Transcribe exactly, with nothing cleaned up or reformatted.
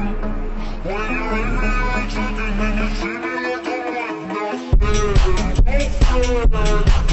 When you're in me, I treat me like I'm like nothing.